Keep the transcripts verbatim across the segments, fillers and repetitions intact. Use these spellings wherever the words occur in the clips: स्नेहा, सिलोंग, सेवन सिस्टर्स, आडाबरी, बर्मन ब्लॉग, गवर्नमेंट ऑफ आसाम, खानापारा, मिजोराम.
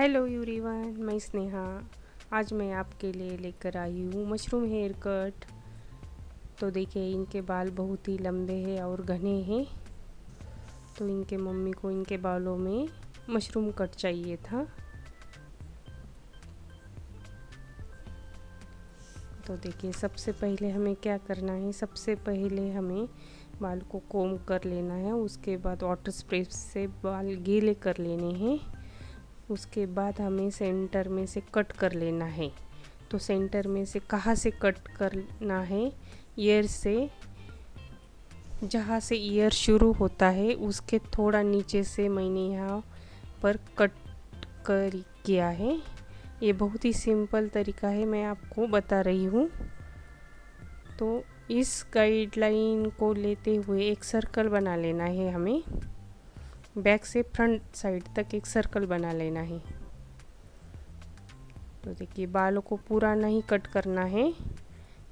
Hello everyone, मैं स्नेहा। आज मैं आपके लिए लेकर आई हूँ मशरूम हेयर कट। तो देखिए, इनके बाल बहुत ही लंबे हैं और घने हैं, तो इनके मम्मी को इनके बालों में मशरूम कट चाहिए था। तो देखिए, सबसे पहले हमें क्या करना है, सबसे पहले हमें बाल को कोम कर लेना है। उसके बाद वाटर स्प्रे से बाल गीले कर लेने हैं। उसके बाद हमें सेंटर में से कट कर लेना है। तो सेंटर में से कहाँ से कट करना है, ईयर से, जहाँ से ईयर शुरू होता है उसके थोड़ा नीचे से मैंने यहाँ पर कट कर किया है। ये बहुत ही सिंपल तरीका है, मैं आपको बता रही हूँ। तो इस गाइडलाइन को लेते हुए एक सर्कल बना लेना है। हमें बैक से फ्रंट साइड तक एक सर्कल बना लेना है। तो देखिए, बालों को पूरा नहीं कट करना है।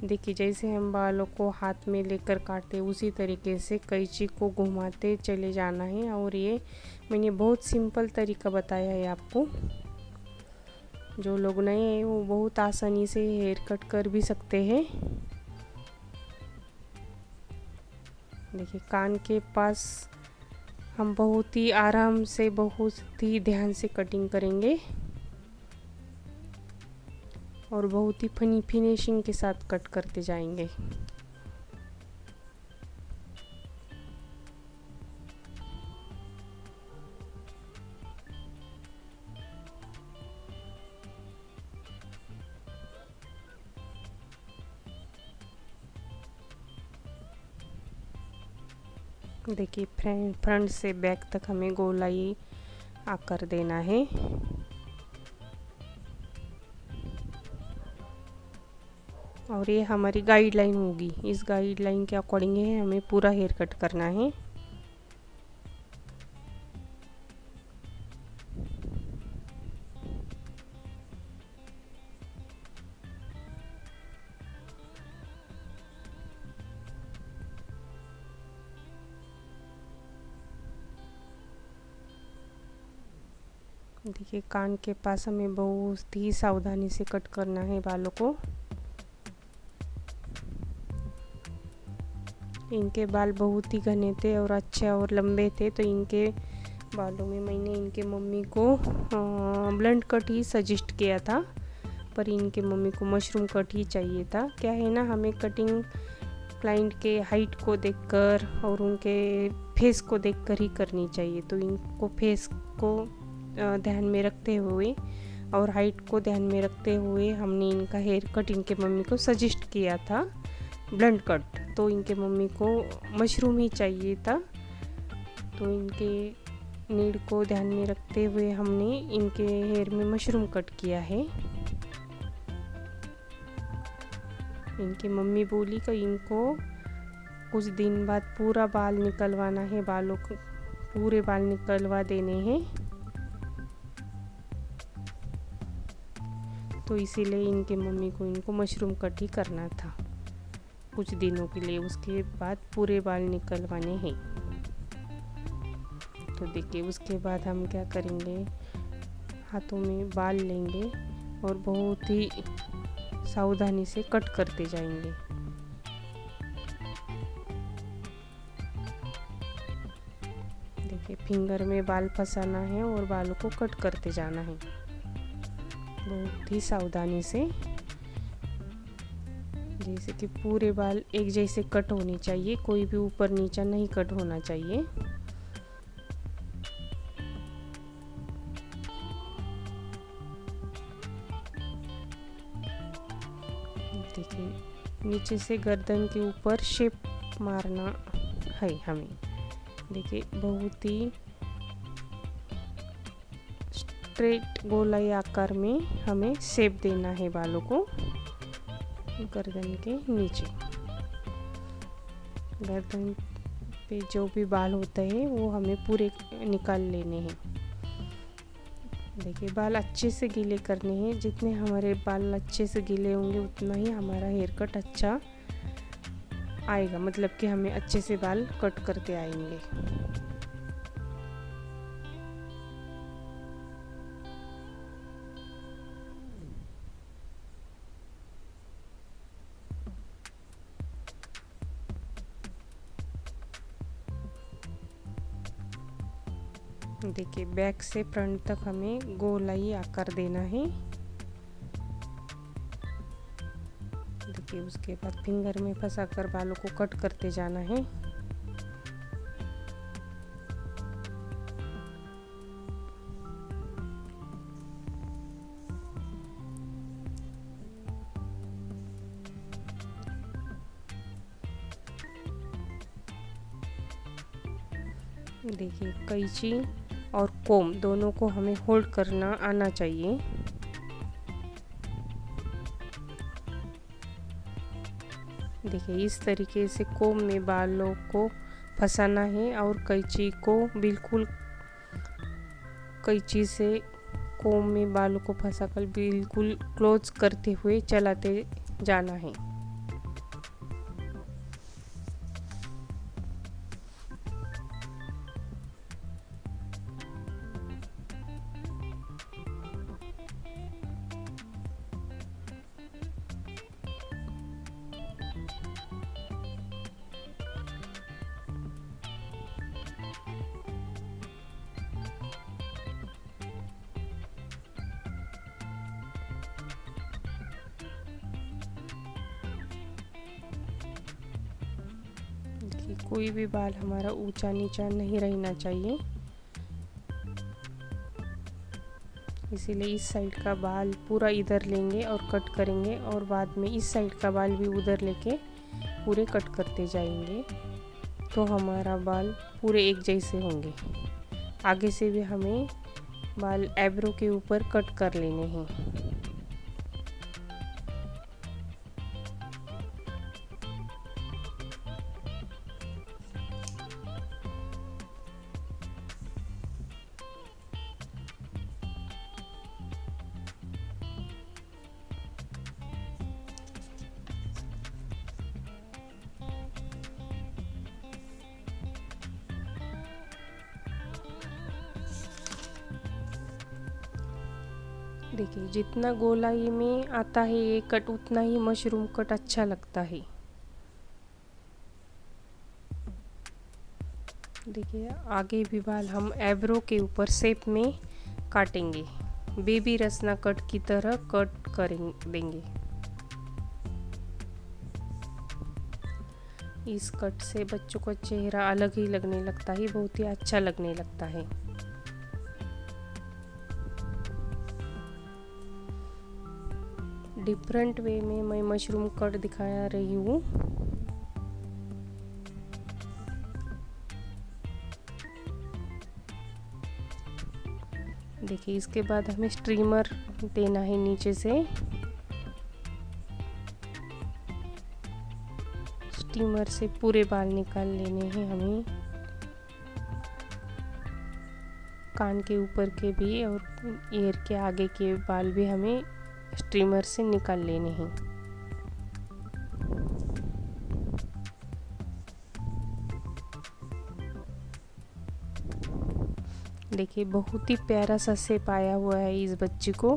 देखिए, जैसे हम बालों को हाथ में लेकर काटते उसी तरीके से कैंची को घुमाते चले जाना है। और ये मैंने बहुत सिंपल तरीका बताया है आपको। जो लोग नए हैं वो बहुत आसानी से हेयर कट कर भी सकते हैं। देखिए, कान के पास हम बहुत ही आराम से, बहुत ही ध्यान से कटिंग करेंगे और बहुत ही फनी फिनिशिंग के साथ कट करते जाएंगे। देखिए, फ्रंट फ्रंट से बैक तक हमें गोलाई आकर देना है। और ये हमारी गाइडलाइन होगी, इस गाइडलाइन के अकॉर्डिंग है हमें पूरा हेयर कट करना है। देखिए, कान के पास हमें बहुत ही सावधानी से कट करना है बालों को। इनके बाल बहुत ही घने थे और अच्छे और लंबे थे, तो इनके बालों में मैंने इनके मम्मी को ब्लंट कट ही सजेस्ट किया था, पर इनके मम्मी को मशरूम कट ही चाहिए था। क्या है ना, हमें कटिंग क्लाइंट के हाइट को देखकर और उनके फेस को देखकर ही करनी चाहिए। तो इनको फेस को ध्यान में रखते हुए और हाइट को ध्यान में रखते हुए हमने इनका हेयर कट इनके मम्मी को सजेस्ट किया था, ब्लंट कट। तो इनके मम्मी को मशरूम ही चाहिए था, तो इनके नीड को ध्यान में रखते हुए हमने इनके हेयर में मशरूम कट किया है। इनकी मम्मी बोली कि इनको कुछ दिन बाद पूरा बाल निकलवाना है, बालों को पूरे बाल निकलवा देने हैं। तो इसीलिए इनके मम्मी को इनको मशरूम कट ही करना था कुछ दिनों के लिए, उसके बाद पूरे बाल निकलवाने हैं। तो देखिए, उसके बाद हम क्या करेंगे, हाथों में बाल लेंगे और बहुत ही सावधानी से कट करते जाएंगे। देखिए, फिंगर में बाल फंसाना है और बालों को कट करते जाना है बहुत ही सावधानी से, जैसे कि पूरे बाल एक जैसे कट होने चाहिए, कोई भी ऊपर नीचा नहीं कट होना चाहिए। देखिए, नीचे से गर्दन के ऊपर शेप मारना है हमें। देखिए, बहुत ही स्ट्रेट गोलाई आकार में हमें शेप देना है बालों को, गर्दन के नीचे। गर्दन पे जो भी बाल होते हैं वो हमें पूरे निकाल लेने हैं। देखिए, बाल अच्छे से गीले करने हैं। जितने हमारे बाल अच्छे से गीले होंगे उतना ही हमारा हेयर कट अच्छा आएगा, मतलब कि हमें अच्छे से बाल कट करते आएंगे। देखिए बैक से फ्रंट तक हमें गोलाई आकार देना है। देखिए उसके बाद फिंगर में फंसाकर बालों को कट करते जाना है। देखिए कैंची और कोम दोनों को हमें होल्ड करना आना चाहिए। देखिए इस तरीके से कोम में बालों को फंसाना है और कैंची को बिल्कुल कैंची से कोम में बालों को फंसाकर बिल्कुल क्लोज करते हुए चलाते जाना है। कोई भी बाल हमारा ऊंचा नीचा नहीं रहना चाहिए, इसीलिए इस साइड का बाल पूरा इधर लेंगे और कट करेंगे और बाद में इस साइड का बाल भी उधर लेके पूरे कट करते जाएंगे तो हमारा बाल पूरे एक जैसे होंगे। आगे से भी हमें बाल आईब्रो के ऊपर कट कर लेने हैं। देखिए जितना गोलाई में आता है ये कट उतना ही मशरूम कट अच्छा लगता है। देखिए आगे भी बाल हम आईब्रो के ऊपर शेप में काटेंगे, बेबी रसना कट की तरह कट करेंगे देंगे। इस कट से बच्चों का चेहरा अलग ही लगने लगता है, बहुत ही अच्छा लगने लगता है। डिफरेंट वे में मैं मशरूम कट दिखा रही हूँ। देखिए इसके बाद हमें स्ट्रीमर देना है नीचे से। स्ट्रीमर से पूरे बाल निकाल लेने हैं हमें, कान के ऊपर के भी और ईयर के आगे के बाल भी हमें स्ट्रीमर से निकाल लेने हैं। देखिए बहुत ही प्यारा सा शेप आया हुआ है इस बच्ची को।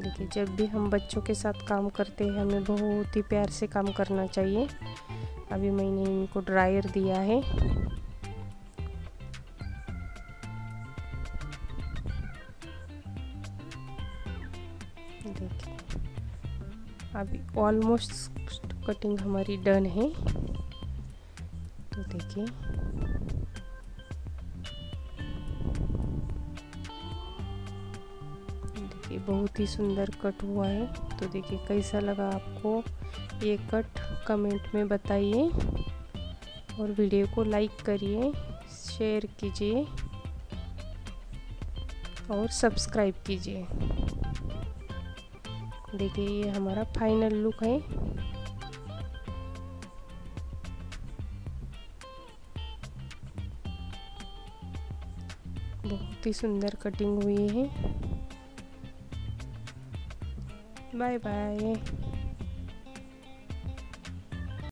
देखिए जब भी हम बच्चों के साथ काम करते हैं हमें बहुत ही प्यार से काम करना चाहिए। अभी मैंने इनको ड्रायर दिया है। देखिए अभी ऑलमोस्ट कटिंग हमारी डन है। तो देखिए देखिए बहुत ही सुंदर कट हुआ है। तो देखिए कैसा लगा आपको ये कट कमेंट में बताइए और वीडियो को लाइक करिए, शेयर कीजिए और सब्सक्राइब कीजिए। देखिए ये हमारा फाइनल लुक है। बहुत ही सुंदर कटिंग हुई है। Bye bye.